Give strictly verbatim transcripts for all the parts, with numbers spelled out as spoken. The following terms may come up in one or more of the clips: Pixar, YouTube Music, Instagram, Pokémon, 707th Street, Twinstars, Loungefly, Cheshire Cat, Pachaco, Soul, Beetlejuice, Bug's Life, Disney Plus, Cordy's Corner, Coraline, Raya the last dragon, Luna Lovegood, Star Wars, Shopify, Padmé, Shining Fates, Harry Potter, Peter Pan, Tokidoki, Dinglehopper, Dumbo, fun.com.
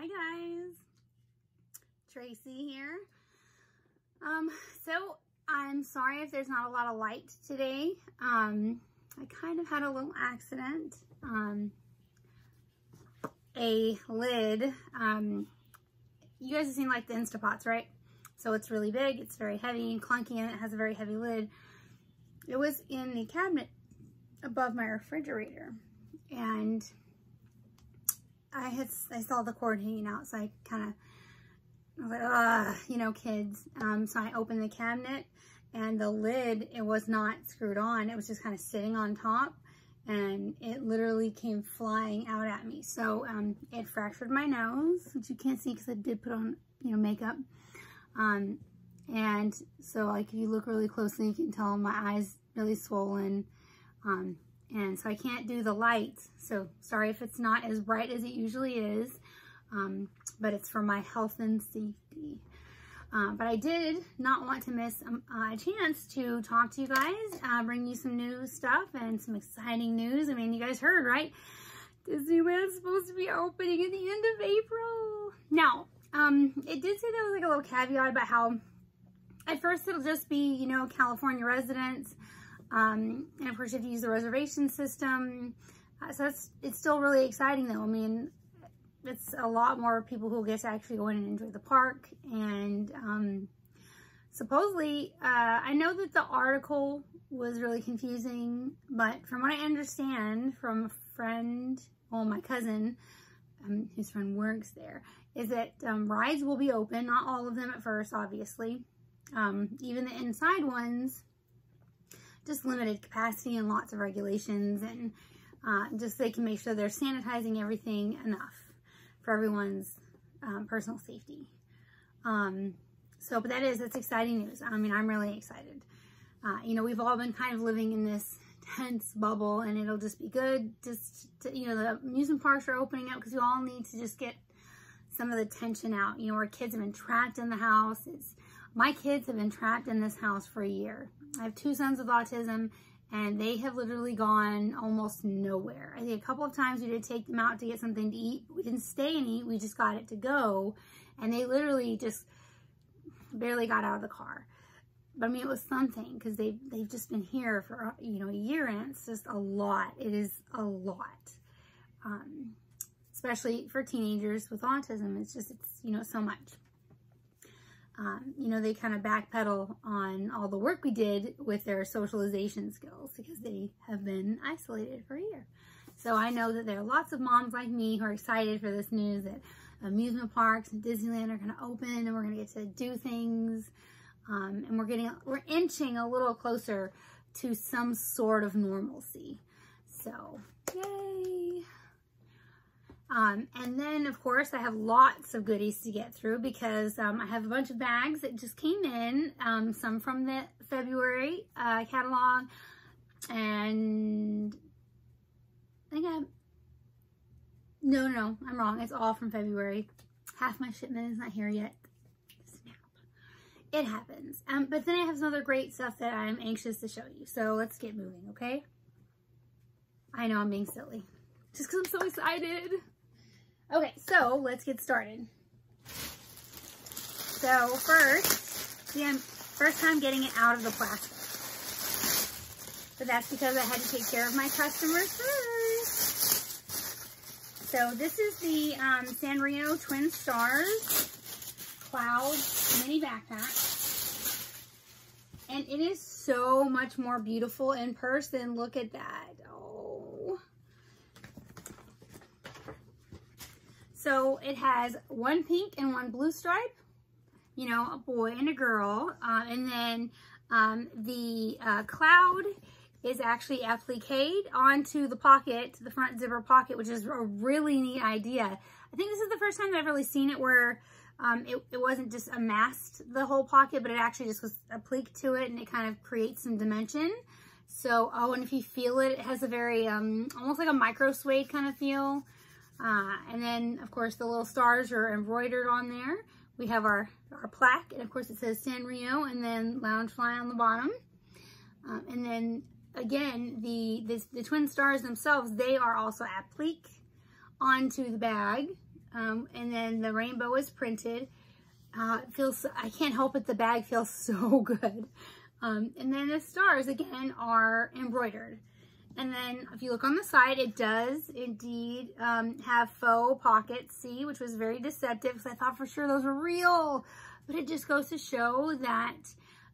Hi guys, Tracy here. Um, so I'm sorry if there's not a lot of light today. Um, I kind of had a little accident. Um, a lid. Um, you guys have seen like the Instapots, right? So it's really big, it's very heavy and clunky, and it has a very heavy lid. It was in the cabinet above my refrigerator, and I had I saw the cord hanging out, so I kind of was like, ugh, you know, kids. Um, so I opened the cabinet, and the lid, it was not screwed on. It was just kind of sitting on top, and it literally came flying out at me. So um, it fractured my nose, which you can't see because I did put on, you know, makeup. Um, and so, like, if you look really closely, you can tell my eyes really swollen. Um, And so I can't do the lights, so sorry if it's not as bright as it usually is, um, but it's for my health and safety. Uh, but I did not want to miss um, a chance to talk to you guys, uh, bring you some new stuff and some exciting news. I mean, you guys heard, right? Disneyland's supposed to be opening at the end of April. Now, um, it did say there was like a little caveat about how at first it'll just be, you know, California residents. Um, and of course you have to use the reservation system. Uh, so that's, it's still really exciting though. I mean, it's a lot more people who get to actually go in and enjoy the park. And, um, supposedly, uh, I know that the article was really confusing, but from what I understand from a friend, well, my cousin, um, whose friend works there, is that, um, rides will be open. Not all of them at first, obviously. Um, even the inside ones, just limited capacity and lots of regulations, and uh, just so they can make sure they're sanitizing everything enough for everyone's um, personal safety. Um, so, but that is, that's exciting news. I mean, I'm really excited. Uh, you know, we've all been kind of living in this tense bubble, and it'll just be good. Just, to, you know, the amusement parks are opening up because we all need to just get some of the tension out. You know, our kids have been trapped in the house. It's, my kids have been trapped in this house for a year. I have two sons with autism, and they have literally gone almost nowhere. I think a couple of times we did take them out to get something to eat. We didn't stay and eat. We just got it to go, and they literally just barely got out of the car. But I mean, it was something because they've, they've just been here for, you know, a year, and it's just a lot. It is a lot, um, especially for teenagers with autism. It's just, it's, you know, so much. Um, you know, they kind of backpedal on all the work we did with their socialization skills because they have been isolated for a year. So I know that there are lots of moms like me who are excited for this news that amusement parks and Disneyland are going to open, and we're going to get to do things. Um, and we're getting, we're inching a little closer to some sort of normalcy. So, yay. Um, and then, of course, I have lots of goodies to get through because um, I have a bunch of bags that just came in, um, some from the February uh, catalog, and I think I have, no, no, I'm wrong. It's all from February. Half my shipment is not here yet. Snap. It happens. Um, but then I have some other great stuff that I'm anxious to show you. So let's get moving, okay? I know I'm being silly just because I'm so excited. Okay, so let's get started. So first, yeah, first time getting it out of the plastic. But that's because I had to take care of my customers first. So this is the um, Sanrio Twinstars Cloud Mini Backpack. And it is so much more beautiful in person. Look at that. Oh. So it has one pink and one blue stripe, you know, a boy and a girl. Uh, and then um, the uh, cloud is actually appliqued onto the pocket, the front zipper pocket, which is a really neat idea. I think this is the first time that I've really seen it where um, it, it wasn't just amassed the whole pocket, but it actually just was appliqued to it, and it kind of creates some dimension. So, oh, and if you feel it, it has a very, um, almost like a micro suede kind of feel. Uh, and then, of course, the little stars are embroidered on there. We have our, our plaque, and of course it says Sanrio, and then Loungefly on the bottom. Um, and then, again, the, this, the twin stars themselves, they are also applique onto the bag. Um, and then the rainbow is printed. Uh, it feels, I can't help it, the bag feels so good. Um, and then the stars, again, are embroidered. And then if you look on the side, it does indeed um, have faux pockets, see, which was very deceptive because I thought for sure those were real. But it just goes to show that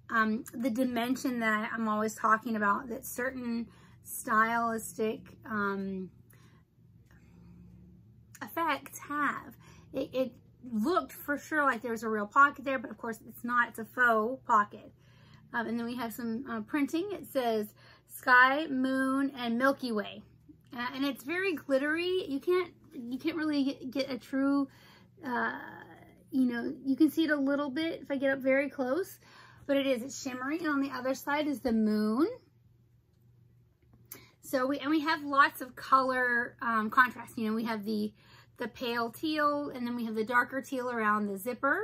um, the dimension that I'm always talking about, that certain stylistic um, effects have. It, it looked for sure like there was a real pocket there, but of course it's not, it's a faux pocket. Um, and then we have some uh, printing. It says sky, moon, and Milky Way. Uh, and it's very glittery. You can't, you can't really get, get a true, uh, you know, you can see it a little bit if I get up very close, but it is, it's shimmery. And on the other side is the moon. So we, and we have lots of color um, contrast. You know, we have the, the pale teal, and then we have the darker teal around the zipper.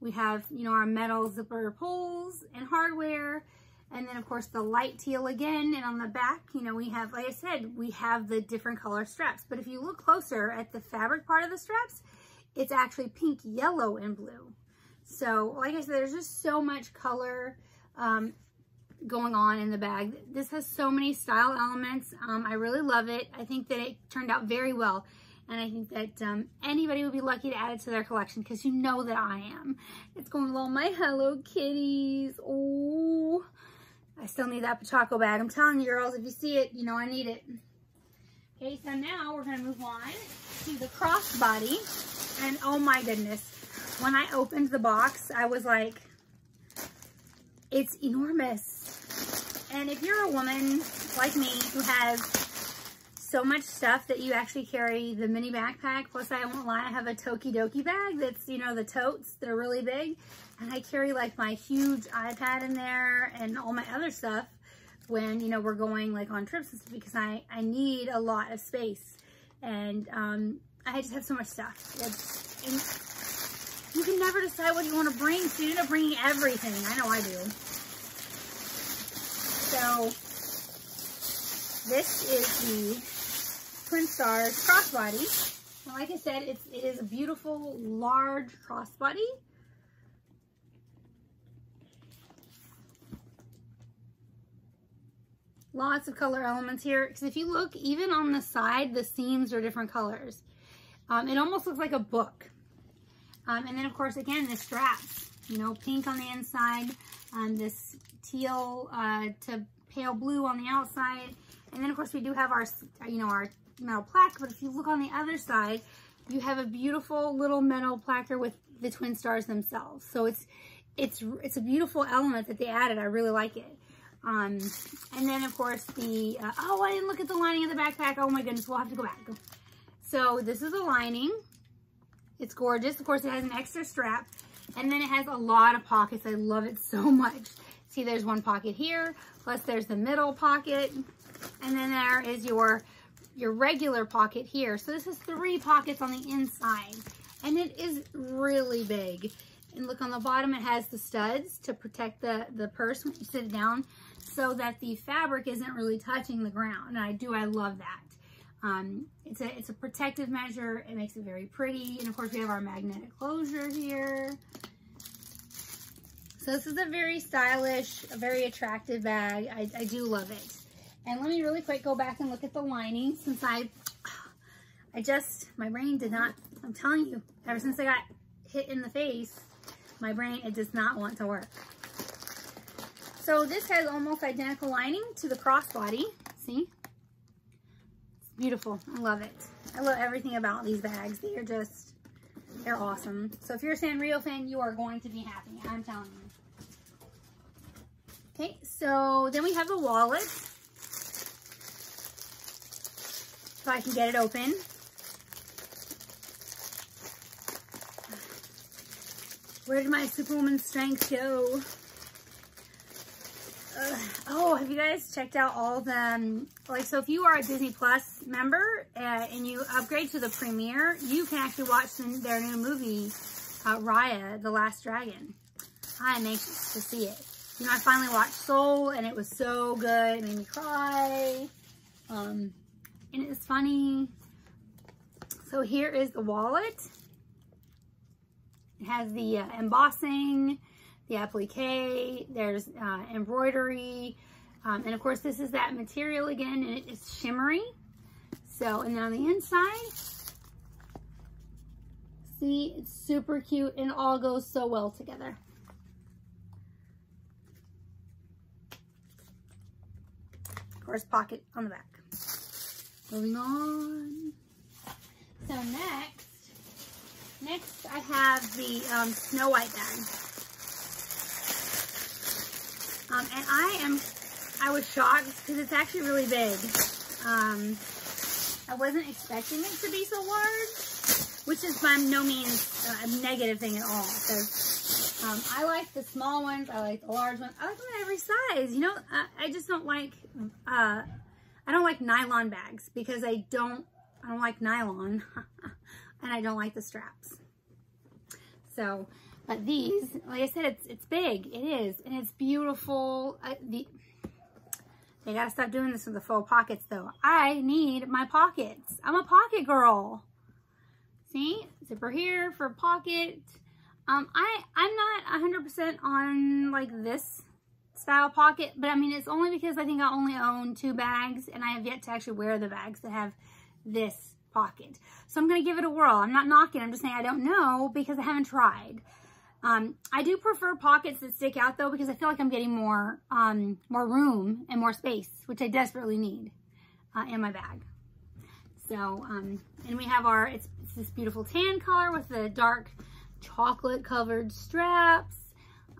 We have, you know, our metal zipper poles and hardware. And then, of course, the light teal again. And on the back, you know, we have, like I said, we have the different color straps. But if you look closer at the fabric part of the straps, it's actually pink, yellow, and blue. So, like I said, there's just so much color um, going on in the bag. This has so many style elements. Um, I really love it. I think that it turned out very well. And I think that um, anybody would be lucky to add it to their collection, because you know that I am. It's going with all my Hello Kitties. Oh, I still need that Pachaco bag. I'm telling you, girls, if you see it, you know I need it. Okay, so now we're going to move on to the crossbody. And oh my goodness, when I opened the box, I was like, it's enormous. And if you're a woman like me who has so much stuff that you actually carry the mini backpack, plus I won't lie, I have a Tokidoki bag that's, you know, the totes that are really big, and I carry like my huge iPad in there and all my other stuff when, you know, we're going like on trips and stuff, because I, I need a lot of space, and um, I just have so much stuff. It's, you can never decide what you want to bring, so you end up bringing everything. I know I do. So this is the Twinstars crossbody. And like I said, it's, it is a beautiful, large crossbody. Lots of color elements here. Because if you look, even on the side, the seams are different colors. Um, it almost looks like a book. Um, and then, of course, again, the straps. You know, pink on the inside. Um, this teal uh, to pale blue on the outside. And then, of course, we do have our, you know, our metal plaque. But if you look on the other side, you have a beautiful little metal placard with the twin stars themselves. So it's, it's, it's a beautiful element that they added. I really like it. Um, and then, of course, the, uh, oh, I didn't look at the lining of the backpack. Oh, my goodness. We'll have to go back. So this is the lining. It's gorgeous. Of course, it has an extra strap. And then it has a lot of pockets. I love it so much. See, there's one pocket here. Plus, there's the middle pocket. And then there is your, your regular pocket here. So this is three pockets on the inside. And it is really big. And look on the bottom, it has the studs to protect the, the purse when you sit it down, so that the fabric isn't really touching the ground. And I do, I love that. Um, it's, a, it's a protective measure. It makes it very pretty. And of course we have our magnetic closure here. So this is a very stylish, a very attractive bag. I, I do love it. And let me really quick go back and look at the lining, since I, I just, my brain did not, I'm telling you, ever since I got hit in the face, my brain, it does not want to work. So this has almost identical lining to the crossbody, see? It's beautiful, I love it. I love everything about these bags. They are just, they're awesome. So if you're a Sanrio fan, you are going to be happy, I'm telling you. Okay, so then we have the wallet. So I can get it open. Where did my Superwoman strength go? Ugh. Oh, have you guys checked out all the, um, like, so if you are a Disney Plus member uh, and you upgrade to the premiere, you can actually watch some, their new movie, uh, Raya, the Last Dragon. I'm anxious to see it. You know, I finally watched Soul, and it was so good. It made me cry. Um... And it's funny. So here is the wallet. It has the uh, embossing, the applique, there's uh, embroidery, um, and of course this is that material again, and it is shimmery. So, and then on the inside, see, it's super cute and it all goes so well together. Of course, pocket on the back. Moving on. So next, next I have the um, Snow White bag. Um, and I am, I was shocked because it's actually really big. Um, I wasn't expecting it to be so large, which is by no means a negative thing at all. So um, I like the small ones. I like the large ones. I like them in every size. You know, I, I just don't like, uh, I don't like nylon bags because I don't, I don't like nylon. And I don't like the straps. So, but these, like I said, it's it's big. It is, and it's beautiful. I, the, they gotta stop doing this with the faux pockets, though. I need my pockets. I'm a pocket girl. See, zipper here for a pocket. Um, I I'm not one hundred percent on like this style pocket, but I mean it's only because I think I only own two bags, and I have yet to actually wear the bags that have this pocket. So I'm going to give it a whirl. I'm not knocking. I'm just saying I don't know because I haven't tried. Um, I do prefer pockets that stick out though, because I feel like I'm getting more, um, more room and more space, which I desperately need uh, in my bag. So, um, and we have our, it's, it's this beautiful tan color with the dark chocolate covered straps.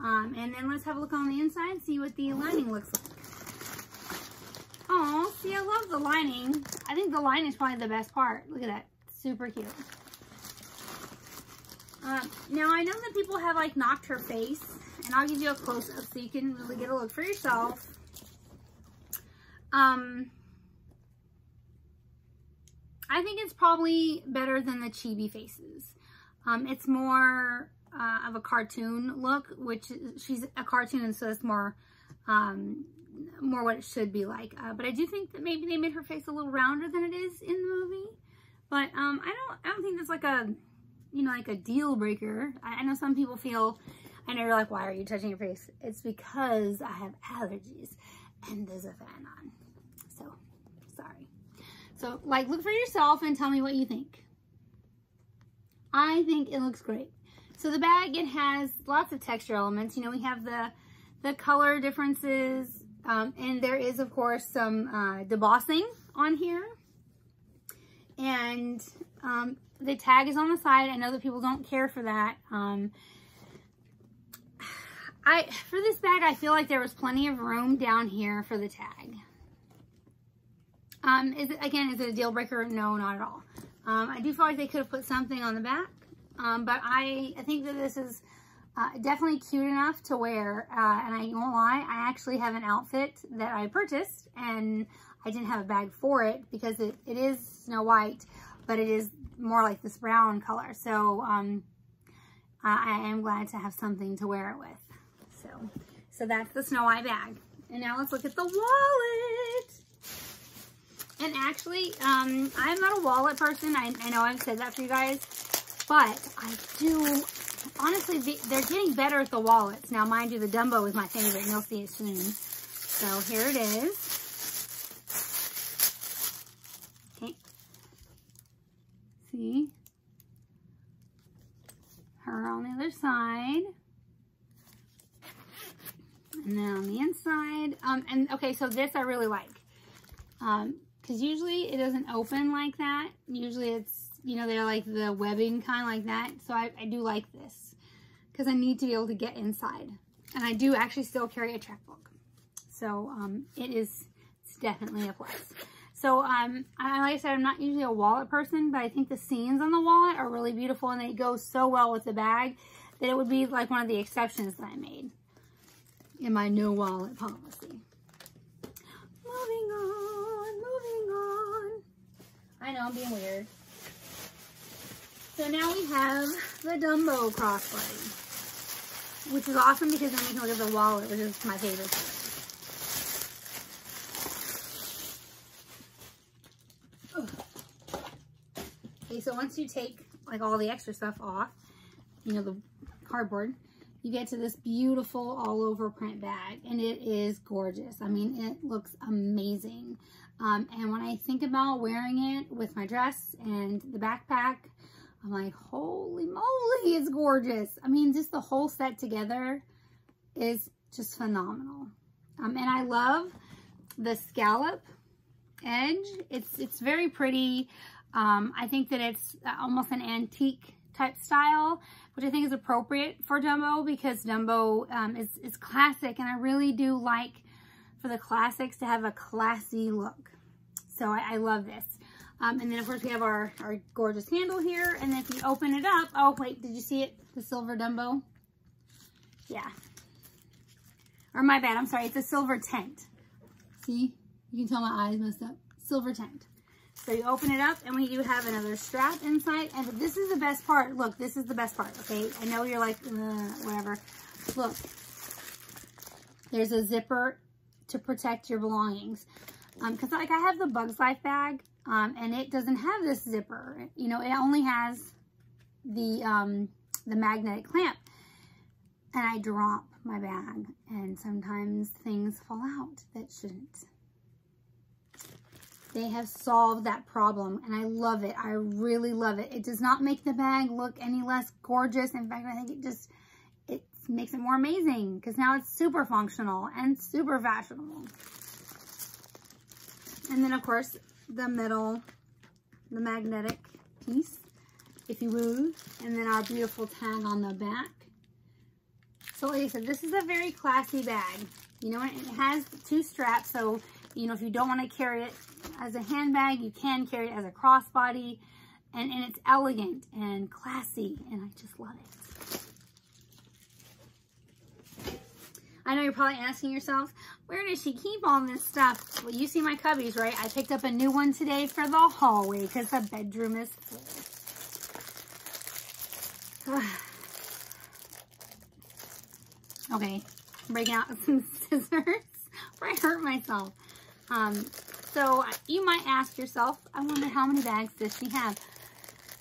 Um, and then let's have a look on the inside and see what the lining looks like. Oh, see, I love the lining. I think the lining is probably the best part. Look at that. Super cute. Um, now, I know that people have, like, knocked her face. And I'll give you a close-up so you can really get a look for yourself. Um, I think it's probably better than the chibi faces. Um, it's more uh, of a cartoon look, which is, she's a cartoon, so it's more... Um, more what it should be like. Uh, but I do think that maybe they made her face a little rounder than it is in the movie. But um, I don't I don't think that's like a, you know, like a deal breaker. I, I know some people feel, I know you're like, why are you touching your face? It's because I have allergies and there's a fan on. So, sorry. So, like, look for yourself and tell me what you think. I think it looks great. So the bag, it has lots of texture elements. You know, we have the, the color differences. Um, and there is, of course, some uh, debossing on here. And um, the tag is on the side. I know that people don't care for that. Um, I for this bag, I feel like there was plenty of room down here for the tag. Um, is it, again, is it a deal breaker? No, not at all. Um, I do feel like they could have put something on the back. Um, but I, I think that this is... Uh, definitely cute enough to wear, uh, and I won't lie, I actually have an outfit that I purchased, and I didn't have a bag for it because it, it is Snow White, but it is more like this brown color, so um, I, I am glad to have something to wear it with. So, so that's the Snow White bag. And now let's look at the wallet! And actually, um, I'm not a wallet person, I, I know I've said that for you guys, but I do... Honestly, they're getting better at the wallets. Now, mind you, the Dumbo is my favorite, and you'll see it soon. So, here it is. Okay. See? Her on the other side. And then on the inside. Um, and, okay, so this I really like. Um, because usually it doesn't open like that. Usually it's you know, they're like the webbing kind like that. So I, I do like this because I need to be able to get inside. And I do actually still carry a checkbook. So um, it is it's definitely a plus. So um, I, like I said, I'm not usually a wallet person, but I think the scenes on the wallet are really beautiful and they go so well with the bag that it would be like one of the exceptions that I made in my no wallet policy. Moving on, moving on. I know I'm being weird. So now we have the Dumbo crossbody, which is awesome because then we can look at the wallet, which is my favorite. Okay, so So once you take like all the extra stuff off, you know, the cardboard, you get to this beautiful all over print bag, and it is gorgeous. I mean, it looks amazing. Um, and when I think about wearing it with my dress and the backpack, I'm like, holy moly, it's gorgeous. I mean, just the whole set together is just phenomenal. Um, and I love the scallop edge. It's, it's very pretty. Um, I think that it's almost an antique type style, which I think is appropriate for Dumbo because Dumbo um, is, is classic, and I really do like for the classics to have a classy look. So I, I love this. Um, and then of course we have our, our gorgeous handle here, and if you open it up, oh wait, did you see it? The silver Dumbo? Yeah. Or my bad, I'm sorry, it's a silver tent. See? You can tell my eyes messed up. Silver tent. So you open it up, and we do have another strap inside. And this is the best part. Look, this is the best part, okay? I know you're like, whatever. Look, there's a zipper to protect your belongings. Um, because like I have the Bug's Life bag, um, and it doesn't have this zipper. You know, it only has the, um, the magnetic clamp. And I drop my bag, and sometimes things fall out that shouldn't. They have solved that problem, and I love it. I really love it. It does not make the bag look any less gorgeous. In fact, I think it just it makes it more amazing because now it's super functional and super fashionable. And then, of course, the middle, the magnetic piece, if you move, and then our beautiful tag on the back. So, like I said, this is a very classy bag. You know, it has two straps, so you know, if you don't want to carry it as a handbag, you can carry it as a crossbody. And, and it's elegant and classy, and I just love it. I know you're probably asking yourself, where does she keep all this stuff? Well, you see my cubbies, right? I picked up a new one today for the hallway because the bedroom is full. Okay, breaking out some scissors. I hurt myself. Um, so you might ask yourself, I wonder how many bags does she have?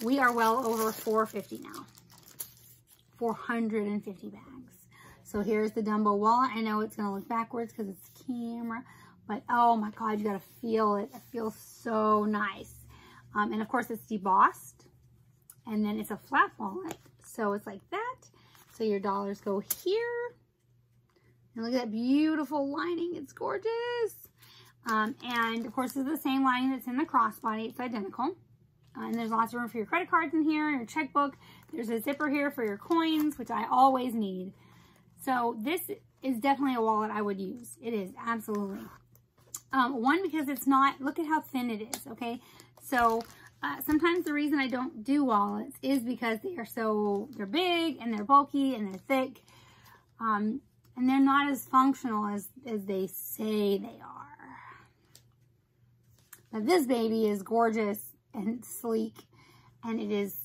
We are well over four fifty now. four hundred fifty bags. So here's the Dumbo wallet. I know it's going to look backwards because it's the camera, but oh my God, you got to feel it. It feels so nice. Um, and of course it's debossed, and then it's a flat wallet. So it's like that. So your dollars go here. And look at that beautiful lining. It's gorgeous. Um, and of course, it's the same lining that's in the crossbody. It's identical. Uh, and there's lots of room for your credit cards in here, your checkbook. There's a zipper here for your coins, which I always need. So this is definitely a wallet I would use. It is, absolutely. Um, one, because it's not, look at how thin it is, okay? So uh, sometimes the reason I don't do wallets is because they are so, they're big and they're bulky and they're thick. Um, And they're not as functional as, as they say they are. But this baby is gorgeous and sleek. And it is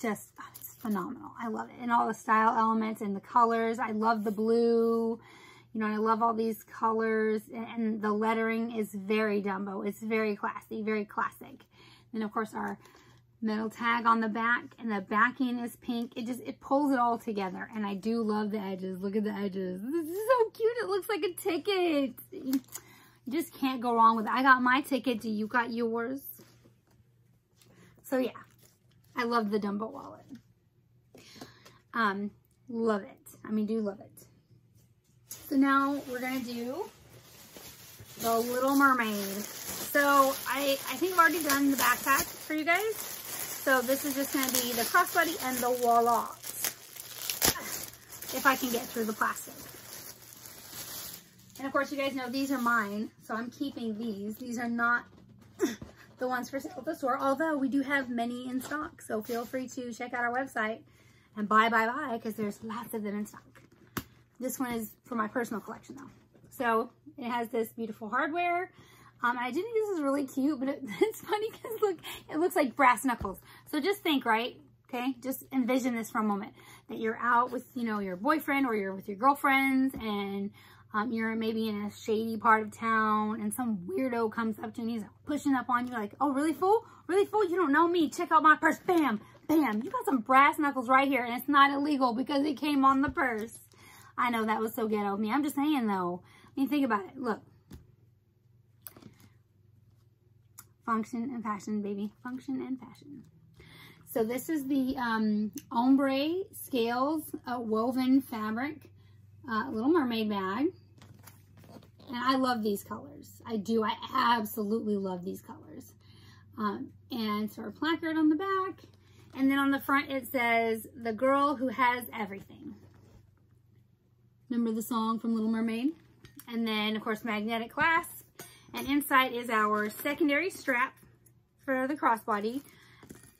just, it's phenomenal. I love it. And all the style elements and the colors. I love the blue. You know, I love all these colors. And, and the lettering is very Dumbo. It's very classy, very classic. And of course our metal tag on the back, and the backing is pink. It just, it pulls it all together, and I do love the edges. Look at the edges. This is so cute. It looks like a ticket. You just can't go wrong with it. I got my ticket. You got yours. So yeah, I love the Dumbo wallet. Um, love it. I mean, do love it. So now we're gonna do the Little Mermaid. So I, I think I've already done the backpack for you guys. So this is just going to be the crossbody and the wallet, if I can get through the plastic. And of course, you guys know these are mine, so I'm keeping these. These are not the ones for sale at the store, although we do have many in stock. So feel free to check out our website and buy, buy, buy, because there's lots of them in stock. This one is for my personal collection, though. So it has this beautiful hardware. Um, I do think this is really cute, but it, it's funny because look, it looks like brass knuckles. So just think, right? Okay, just envision this for a moment. That you're out with, you know, your boyfriend or you're with your girlfriends, and Um, you're maybe in a shady part of town and some weirdo comes up to you and he's pushing up on you like, oh, really, fool? Really, fool? You don't know me. Check out my purse. Bam, bam. You got some brass knuckles right here, and it's not illegal because it came on the purse. I know that was so ghetto of me. I'm just saying, though. I mean, think about it. Look. Function and fashion, baby. Function and fashion. So this is the um, ombre scales uh, woven fabric uh, Little Mermaid bag. And I love these colors. I do. I absolutely love these colors. Um, and sort of placard on the back. And then on the front it says, the girl who has everything. Remember the song from Little Mermaid? And then, of course, magnetic clasp. And inside is our secondary strap for the crossbody.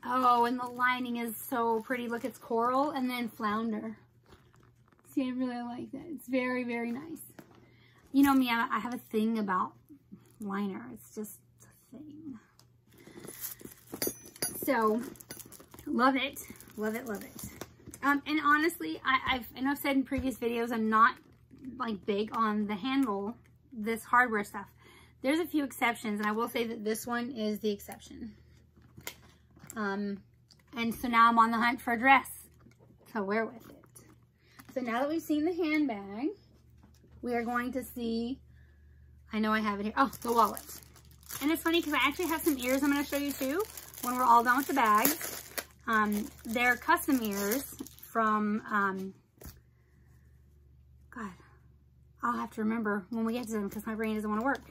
Oh, and the lining is so pretty. Look, it's coral and then flounder. See, I really like that. It's very, very nice. You know me, I have a thing about liner. It's just a thing. So, love it. Love it, love it. Um, and honestly, I, I've, and I've said in previous videos, I'm not, like, big on the handle, this hardware stuff. There's a few exceptions, and I will say that this one is the exception. Um, and so now I'm on the hunt for a dress to wear with it. So now that we've seen the handbag, we are going to see, I know I have it here, oh, the wallet. And it's funny because I actually have some ears I'm going to show you too when we're all done with the bag. Um, they're custom ears from, um, God, I'll have to remember when we get to them because my brain doesn't want to work.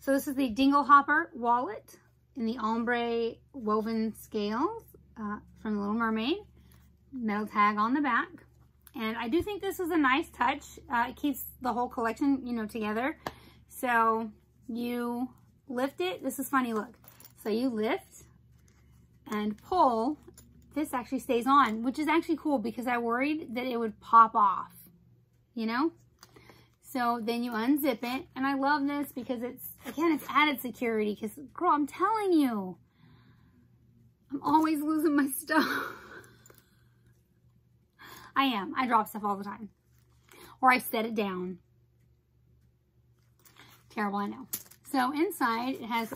So this is the Dinglehopper wallet in the ombre woven scales uh, from The Little Mermaid. Metal tag on the back. And I do think this is a nice touch. Uh, it keeps the whole collection, you know, together. So you lift it. This is funny, look. So you lift and pull. This actually stays on, which is actually cool because I worried that it would pop off, you know? So then you unzip it. And I love this because it's, again, it's added security because, girl, I'm telling you, I'm always losing my stuff. I am. I drop stuff all the time. Or I set it down. Terrible, I know. So inside, it has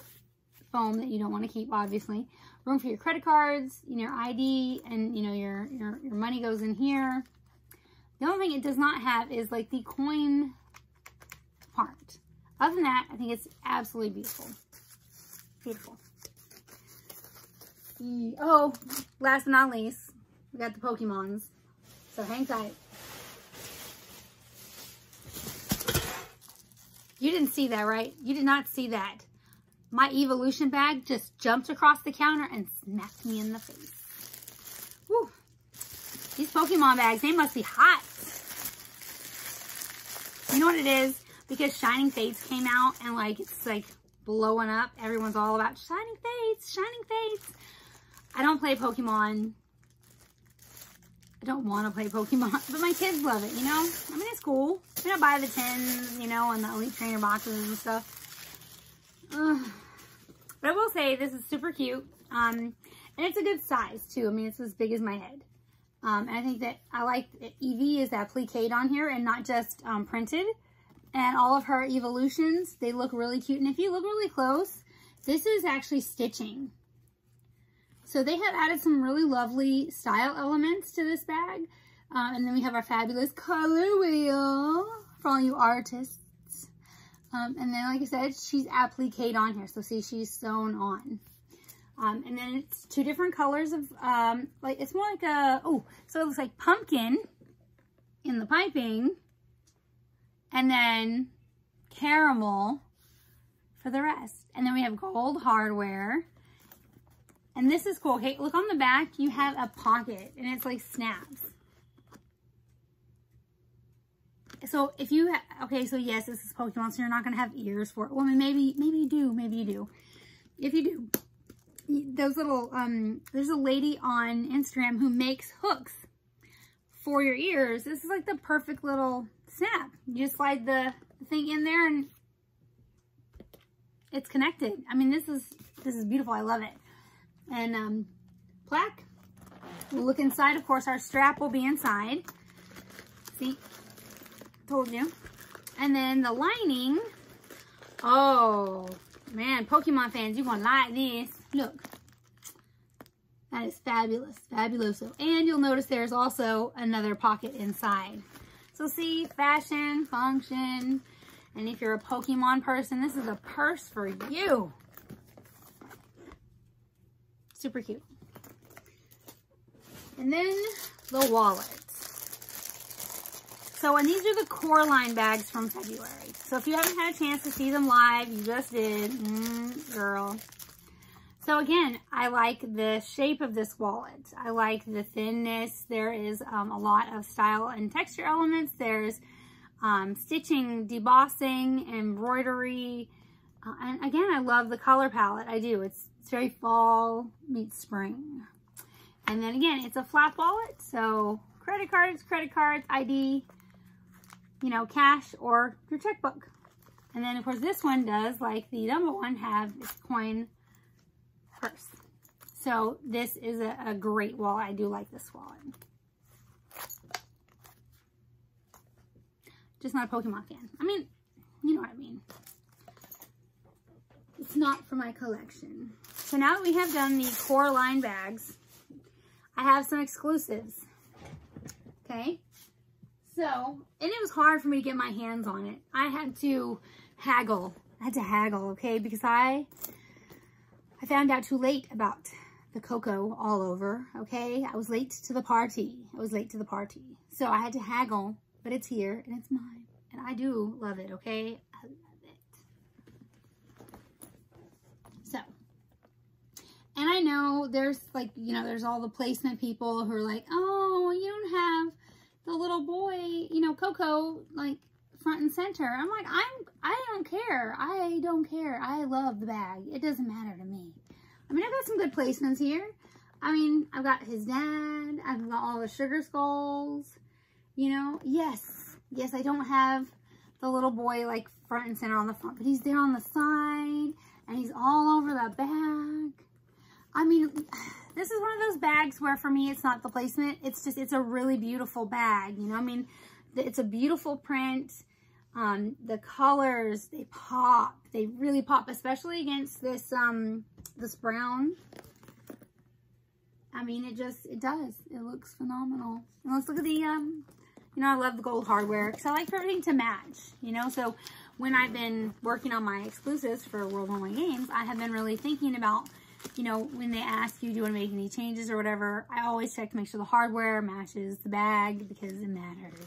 foam that you don't want to keep, obviously. Room for your credit cards, you know, your I D, and, you know, your, your, your money goes in here. The only thing it does not have is, like, the coin part. Other than that, I think it's absolutely beautiful. Beautiful. Oh, last but not least, we got the Pokémons. So hang tight. You didn't see that, right? You did not see that. My evolution bag just jumped across the counter and smacked me in the face. Woo. These Pokémon bags, they must be hot. You know what it is? Because Shining Fates came out and, like, it's, like, blowing up. Everyone's all about Shining Fates, Shining Fates. I don't play Pokemon. I don't want to play Pokemon. But my kids love it, you know? I mean, it's cool. They don't buy the tins, you know, and the Elite Trainer boxes and stuff. Ugh. But I will say, this is super cute. Um, and it's a good size, too. I mean, it's as big as my head. Um, and I think that I like that Eevee is appliqued on here and not just um, printed. And all of her evolutions, they look really cute. And if you look really close, this is actually stitching. So they have added some really lovely style elements to this bag. Um, and then we have our fabulous color wheel for all you artists. Um, and then, like I said, she's appliqued on here. So see, she's sewn on. Um, and then it's two different colors of, um, like, it's more like a, oh, so it looks like pumpkin in the piping. And then caramel for the rest. And then we have gold hardware. And this is cool. Hey, look on the back. You have a pocket. And it's like snaps. So if you have, okay, so yes, this is Pokemon. So you're not going to have ears for it. Well, I mean, maybe, maybe you do. Maybe you do. If you do, those little, um, there's a lady on Instagram who makes hooks for your ears. This is like the perfect little snap. You just slide the thing in there and it's connected. I mean, this is this is beautiful. I love it. And um, plaque. We'll look inside. Of course, our strap will be inside. See? Told you. And then the lining. Oh, man, Pokemon fans, you're going to like this. Look. That is fabulous. Fabuloso. And you'll notice there's also another pocket inside. So see, fashion, function. And if you're a Pokemon person, this is a purse for you. Super cute. And then the wallet. So, and these are the Coraline bags from February. So if you haven't had a chance to see them live, you just did. Mm, girl. So again, I like the shape of this wallet. I like the thinness. There is um, a lot of style and texture elements. There's um, stitching, debossing, embroidery. Uh, and again, I love the color palette. I do. It's, it's very fall meets spring. And then again, it's a flat wallet. So credit cards, credit cards, I D, you know, cash or your checkbook. And then of course this one does, like the Dumbo one, have this coin purse. So this is a, a great wallet. I do like this wallet. Just not a Pokemon fan. I mean, you know what I mean. It's not for my collection. So now that we have done the Coraline bags, I have some exclusives. Okay. So, and it was hard for me to get my hands on it. I had to haggle. I had to haggle, okay, because I... I found out too late about the Coco all over, okay? I was late to the party. I was late to the party. So I had to haggle, but it's here, and it's mine. And I do love it, okay? I love it. So, and I know there's, like, you know, there's all the placement people who are like, oh, you don't have the little boy, you know, Coco, like, front and center. I'm like, I'm, I don't care. I don't care. I love the bag. It doesn't matter to me. I mean, I've got some good placements here. I mean, I've got his dad. I've got all the sugar skulls, you know. Yes. Yes, I don't have the little boy like front and center on the front, but he's there on the side and he's all over the bag. I mean, this is one of those bags where for me, it's not the placement. It's just, it's a really beautiful bag. You know, I mean, it's a beautiful print. Um, the colors, they pop. They really pop, especially against this um, this brown. I mean, it just, it does. It looks phenomenal. And let's look at the, um, you know, I love the gold hardware because I like for everything to match, you know. So when I've been working on my exclusives for World One One Games, I have been really thinking about, you know, when they ask you, do you want to make any changes or whatever, I always check to make sure the hardware matches the bag because it matters.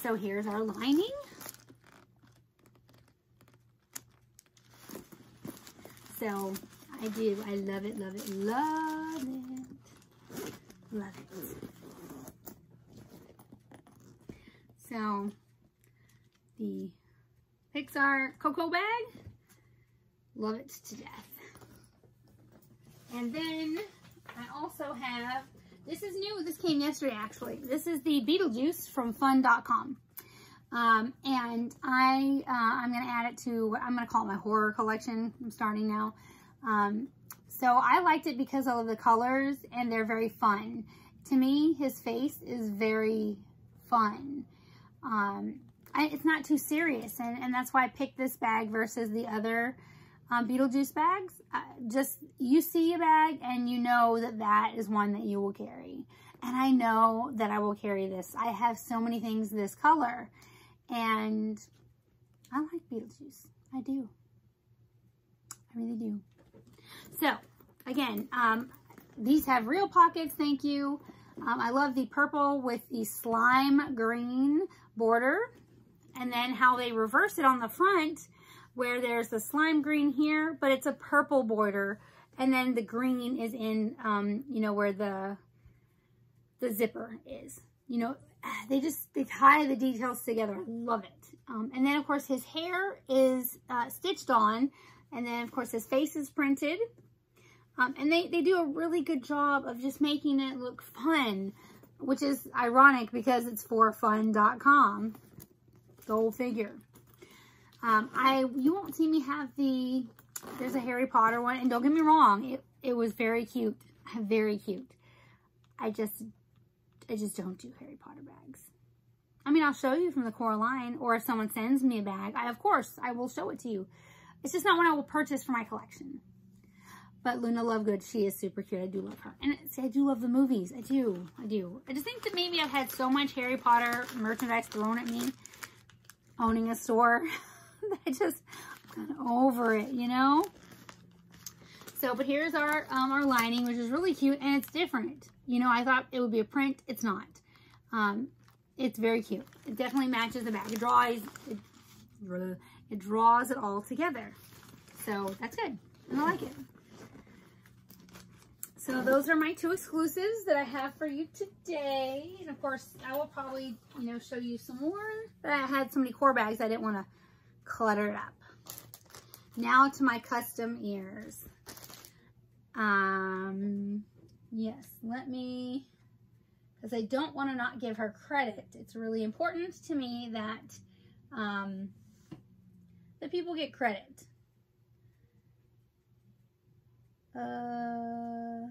So here's our lining. So I do. I love it, love it, love it. Love it. So the Pixar Coco bag. Love it to death. And then I also have, this is new, this came yesterday actually. This is the Beetlejuice from fun dot com. Um, and I, uh, I'm going to add it to what I'm going to call my horror collection. I'm starting now. Um, so I liked it because of the colors and they're very fun. To me, his face is very fun. Um, I, it's not too serious. And, and that's why I picked this bag versus the other Um, Beetlejuice bags. Uh, just you see a bag and you know that that is one that you will carry, and I know that I will carry this. I have so many things this color, and I like Beetlejuice. I do. I really do. So again, um, these have real pockets. Thank you. Um, I love the purple with the slime green border, and then how they reverse it on the front, where there's the slime green here, but it's a purple border. And then the green is in, um, you know, where the the zipper is. You know, they just, they tie the details together. I love it. Um, and then, of course, his hair is uh, stitched on. And then, of course, his face is printed. Um, and they, they do a really good job of just making it look fun, which is ironic because it's for fun dot com. Go figure. Um, I, you won't see me have the, there's a Harry Potter one, and don't get me wrong, it, it was very cute, very cute. I just, I just don't do Harry Potter bags. I I mean, I'll show you from the Coraline, or if someone sends me a bag, I, of course, I will show it to you. It's just not one I will purchase for my collection. But Luna Lovegood, she is super cute. I do love her. And see, I do love the movies. I do. I do. I just think that maybe I've had so much Harry Potter merchandise thrown at me, owning a store, that I just kind of over it, you know? So, but here's our, um, our lining, which is really cute, and it's different. You know, I thought it would be a print. It's not. Um, it's very cute. It definitely matches the bag. It draws it, it, draws it all together. So, that's good. And I like it. So those are my two exclusives that I have for you today. And of course, I will probably, you know, show you some more. But I had so many core bags, I didn't want to clutter it up. Now to my custom ears. Um, yes, let me, because I don't want to not give her credit. It's really important to me that, um, that people get credit. Uh,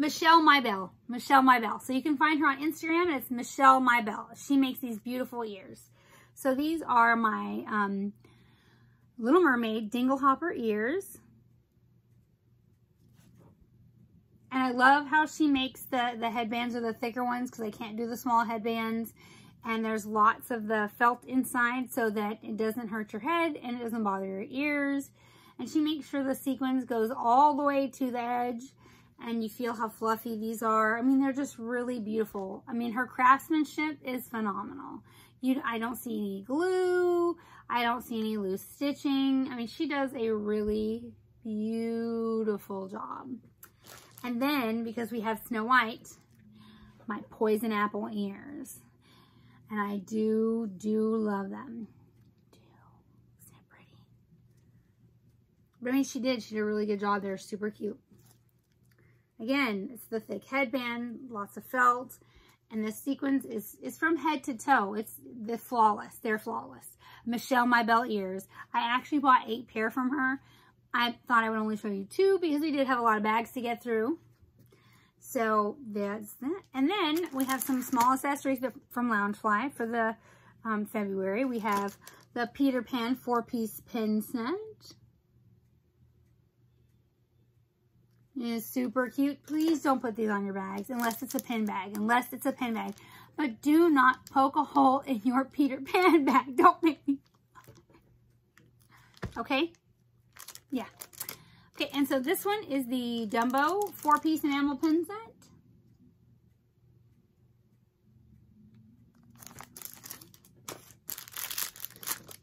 Michelle Mybelle. Michelle Mybelle. So you can find her on Instagram, and it's Michelle Mybelle. She makes these beautiful ears. So these are my um, Little Mermaid Dinglehopper ears. And I love how she makes the, the headbands or the thicker ones, because I can't do the small headbands. And there's lots of the felt inside so that it doesn't hurt your head and it doesn't bother your ears. And she makes sure the sequins goes all the way to the edge, and you feel how fluffy these are. I mean, they're just really beautiful. I mean, her craftsmanship is phenomenal. You, I don't see any glue. I don't see any loose stitching. I mean, she does a really beautiful job. And then, because we have Snow White, my poison apple ears. And I do, do love them. But I mean, she did. She did a really good job. They're super cute. Again, it's the thick headband, lots of felt, and the sequins is, is from head to toe. It's the flawless. They're flawless. Michelle Mybelle ears. I actually bought eight pair from her. I thought I would only show you two because we did have a lot of bags to get through. So that's that. And then we have some small accessories from Loungefly for the um, February. We have the Peter Pan four-piece pin snatch. Is super cute. Please don't put these on your bags unless it's a pin bag, unless it's a pin bag. But do not poke a hole in your Peter Pan bag. Don't make me. Okay? Yeah. Okay, and so this one is the Dumbo four-piece enamel pin set.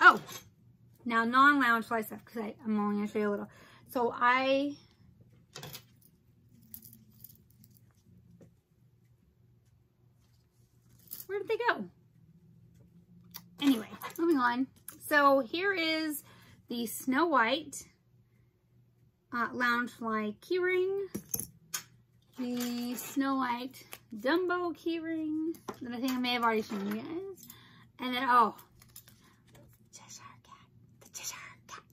Oh, now non-Loungefly stuff, because I'm only going to show you a little. So I... Where did they go? Anyway, moving on. So here is the Snow White uh, Loungefly keyring, the Snow White Dumbo keyring that I think I may have already shown you guys, and then oh, Cheshire Cat, the Cheshire Cat.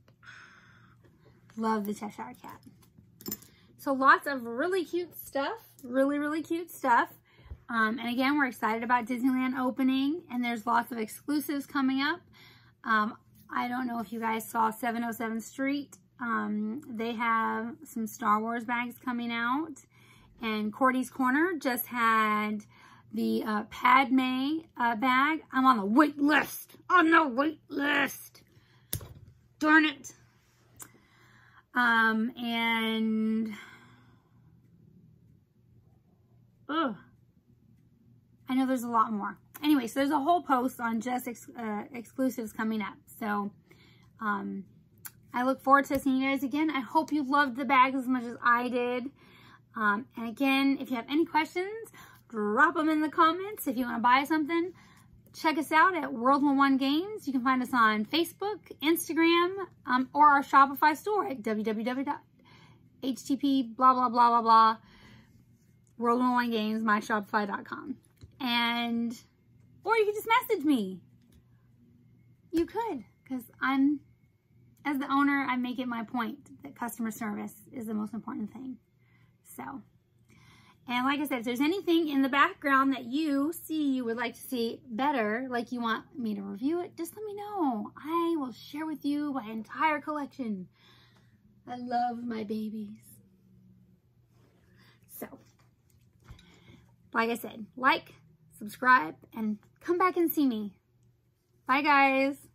Love the Cheshire Cat. So lots of really cute stuff, really really cute stuff. Um, and again, we're excited about Disneyland opening, and there's lots of exclusives coming up. Um, I don't know if you guys saw seven oh seventh Street. Um, they have some Star Wars bags coming out. And Cordy's Corner just had the uh, Padmé uh, bag. I'm on the wait list. On the wait list. Darn it. Um, and... Ugh. I know there's a lot more. Anyway, so there's a whole post on just ex uh, exclusives coming up. So, um, I look forward to seeing you guys again. I hope you loved the bags as much as I did. Um, and again, if you have any questions, drop them in the comments. If you want to buy something, check us out at World One One Games. You can find us on Facebook, Instagram, um, or our Shopify store at www dot h t t p blah, blah, blah, blah, blah, World One One Games, my shopify dot com. And, or you could just message me. You could, because I'm, as the owner, I make it my point that customer service is the most important thing. So, And like I said, if there's anything in the background that you see you would like to see better, like you want me to review it, just let me know. I will share with you my entire collection. I love my babies. So, like I said, like, subscribe, and come back and see me. Bye, guys.